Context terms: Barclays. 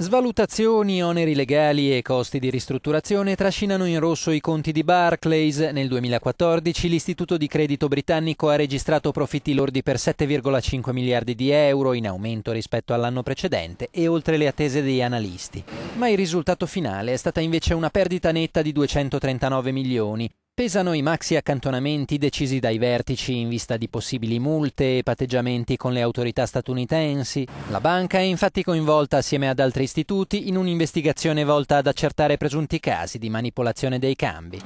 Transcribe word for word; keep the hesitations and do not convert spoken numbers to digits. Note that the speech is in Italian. Svalutazioni, oneri legali e costi di ristrutturazione trascinano in rosso i conti di Barclays. Nel duemilaquattordici l'istituto di credito britannico ha registrato profitti lordi per sette virgola cinque miliardi di euro, in aumento rispetto all'anno precedente e oltre le attese degli analisti. Ma il risultato finale è stata invece una perdita netta di duecentotrentanove milioni. Pesano i maxi accantonamenti decisi dai vertici in vista di possibili multe e patteggiamenti con le autorità statunitensi. La banca è infatti coinvolta assieme ad altri istituti in un'investigazione volta ad accertare presunti casi di manipolazione dei cambi.